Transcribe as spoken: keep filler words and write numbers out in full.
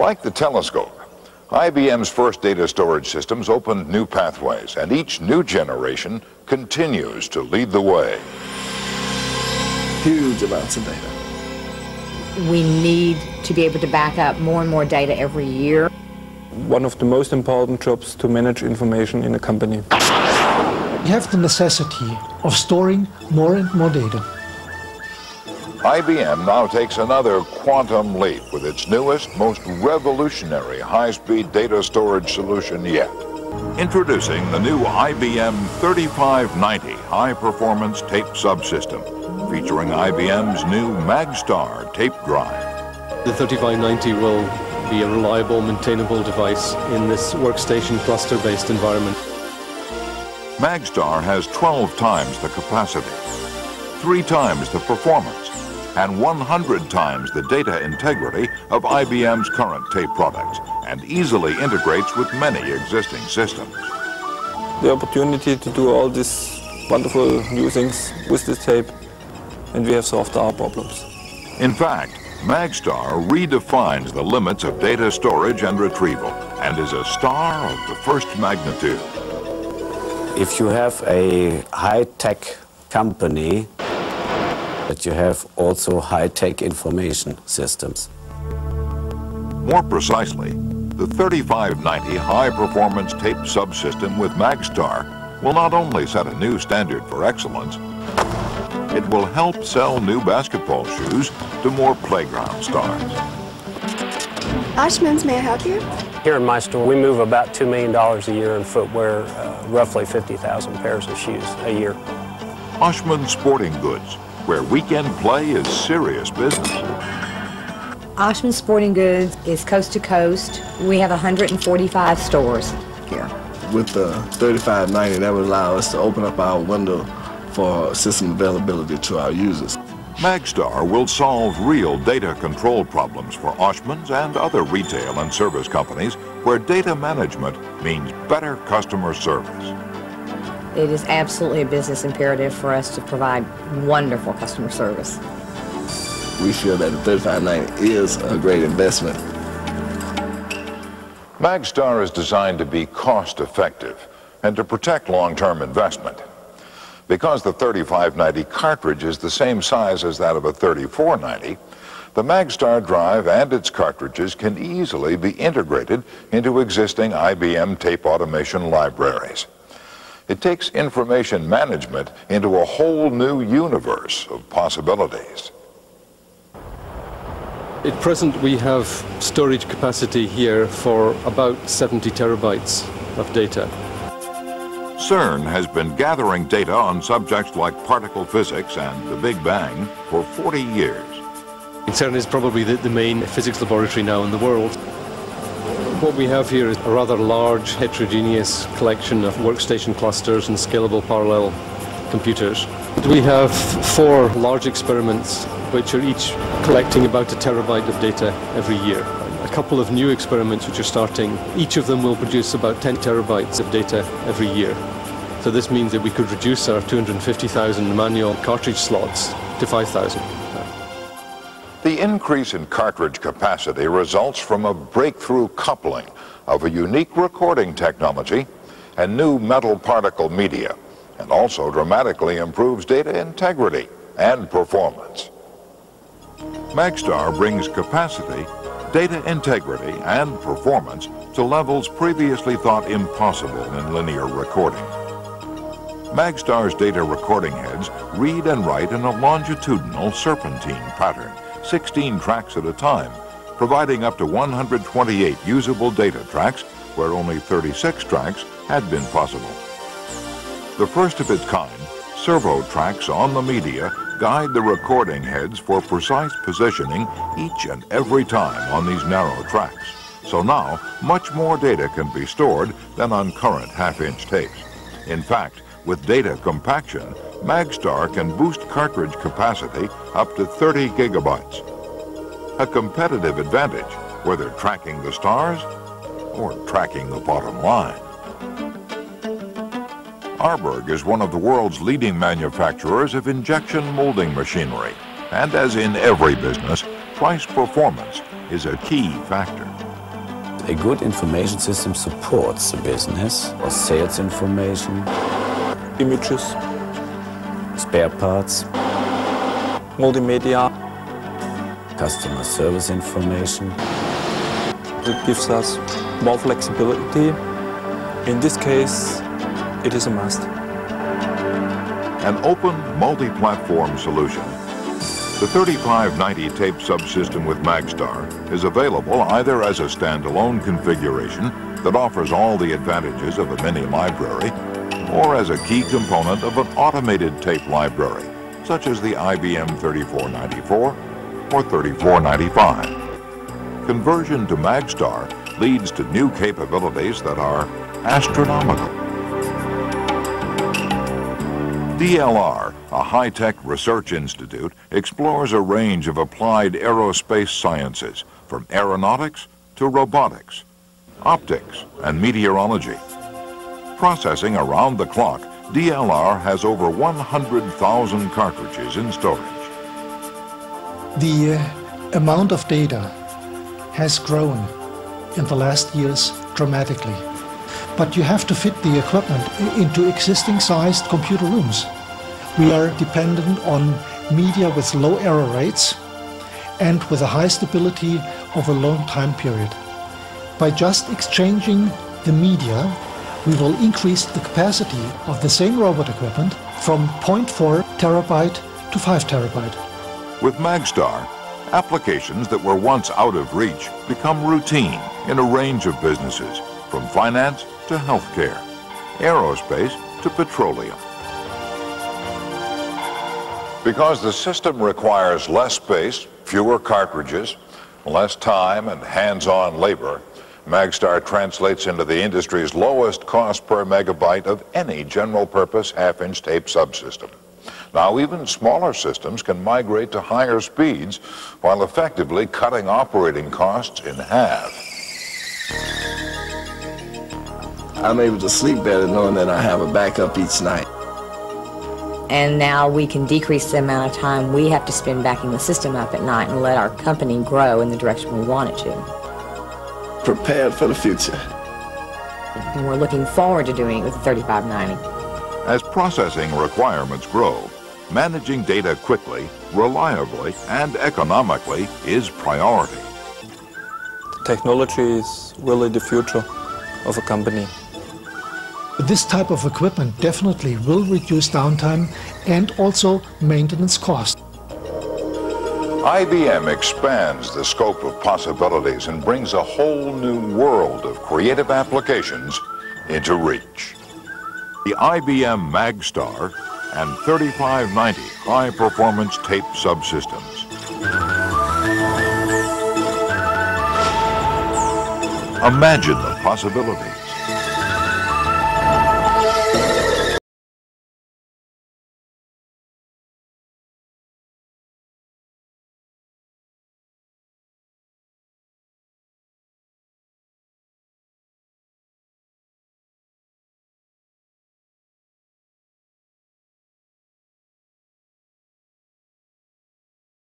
Like the telescope, I B M's first data storage systems opened new pathways, and each new generation continues to lead the way. Huge amounts of data. We need to be able to back up more and more data every year. One of the most important jobs to manage information in a company. You have the necessity of storing more and more data. I B M now takes another quantum leap with its newest, most revolutionary high-speed data storage solution yet. Introducing the new I B M thirty-five ninety high-performance tape subsystem, featuring I B M's new MagStar tape drive. The thirty-five ninety will be a reliable, maintainable device in this workstation cluster-based environment. MagStar has twelve times the capacity, three times the performance, and one hundred times the data integrity of I B M's current tape products, and easily integrates with many existing systems. The opportunity to do all these wonderful new things with this tape, and we have solved our problems. In fact, MagStar redefines the limits of data storage and retrieval, and is a star of the first magnitude. If you have a high-tech company, but you have also high-tech information systems. More precisely, the thirty-five ninety high-performance tape subsystem with MagStar will not only set a new standard for excellence, it will help sell new basketball shoes to more playground stars. Oshman's, may I help you? Here in my store, we move about two million dollars a year in footwear, uh, roughly fifty thousand pairs of shoes a year. Oshman Sporting Goods, where weekend play is serious business. Oshman Sporting Goods is coast to coast. We have one hundred forty-five stores here. With the thirty-five ninety, that would allow us to open up our window for system availability to our users. MagStar will solve real data control problems for Oshman's and other retail and service companies, where data management means better customer service. It is absolutely a business imperative for us to provide wonderful customer service. We feel that the thirty-five ninety is a great investment. MagStar is designed to be cost-effective and to protect long-term investment. Because the thirty-five ninety cartridge is the same size as that of a thirty-four ninety, the MagStar drive and its cartridges can easily be integrated into existing I B M tape automation libraries. It takes information management into a whole new universe of possibilities. At present, we have storage capacity here for about seventy terabytes of data. CERN has been gathering data on subjects like particle physics and the Big Bang for forty years. CERN is probably the, the main physics laboratory now in the world. What we have here is a rather large, heterogeneous collection of workstation clusters and scalable parallel computers. We have four large experiments, which are each collecting about a terabyte of data every year. A couple of new experiments which are starting, each of them will produce about ten terabytes of data every year. So this means that we could reduce our two hundred fifty thousand manual cartridge slots to five thousand. The increase in cartridge capacity results from a breakthrough coupling of a unique recording technology and new metal particle media, and also dramatically improves data integrity and performance. MagStar brings capacity, data integrity, and performance to levels previously thought impossible in linear recording. MagStar's data recording heads read and write in a longitudinal serpentine pattern, sixteen tracks at a time, providing up to one hundred twenty-eight usable data tracks, where only thirty-six tracks had been possible. The first of its kind, servo tracks on the media guide the recording heads for precise positioning each and every time on these narrow tracks. So now, much more data can be stored than on current half-inch tapes. In fact, with data compaction, MagStar can boost cartridge capacity up to thirty gigabytes. A competitive advantage, whether tracking the stars or tracking the bottom line. Arburg is one of the world's leading manufacturers of injection molding machinery, and as in every business, price performance is a key factor. A good information system supports the business or sales information, images, spare parts, multimedia, customer service information. It gives us more flexibility. In this case, it is a must. An open, multi-platform solution. The thirty-five ninety tape subsystem with MagStar is available either as a standalone configuration that offers all the advantages of a mini library, or as a key component of an automated tape library, such as the I B M thirty-four ninety-four or thirty-four ninety-five. Conversion to MagStar leads to new capabilities that are astronomical. D L R, a high-tech research institute, explores a range of applied aerospace sciences, from aeronautics to robotics, optics, and meteorology. Processing around the clock, D L R has over one hundred thousand cartridges in storage. The uh, amount of data has grown in the last years dramatically. But you have to fit the equipment into existing sized computer rooms. We are dependent on media with low error rates and with a high stability of a long time period. By just exchanging the media, we will increase the capacity of the same robot equipment from zero point four terabyte to five terabyte. With MagStar, applications that were once out of reach become routine in a range of businesses, from finance to healthcare, aerospace to petroleum. Because the system requires less space, fewer cartridges, less time and hands-on labor, MagStar translates into the industry's lowest cost per megabyte of any general-purpose half-inch tape subsystem. Now, even smaller systems can migrate to higher speeds while effectively cutting operating costs in half. I'm able to sleep better knowing that I have a backup each night. And now we can decrease the amount of time we have to spend backing the system up at night and let our company grow in the direction we want it to. Prepared for the future. And we're looking forward to doing it with the thirty-five ninety. As processing requirements grow, managing data quickly, reliably, and economically is priority. Technology is really the future of a company. This type of equipment definitely will reduce downtime and also maintenance cost. I B M expands the scope of possibilities and brings a whole new world of creative applications into reach. The I B M MagStar and thirty-five ninety high-performance tape subsystems. Imagine the possibilities.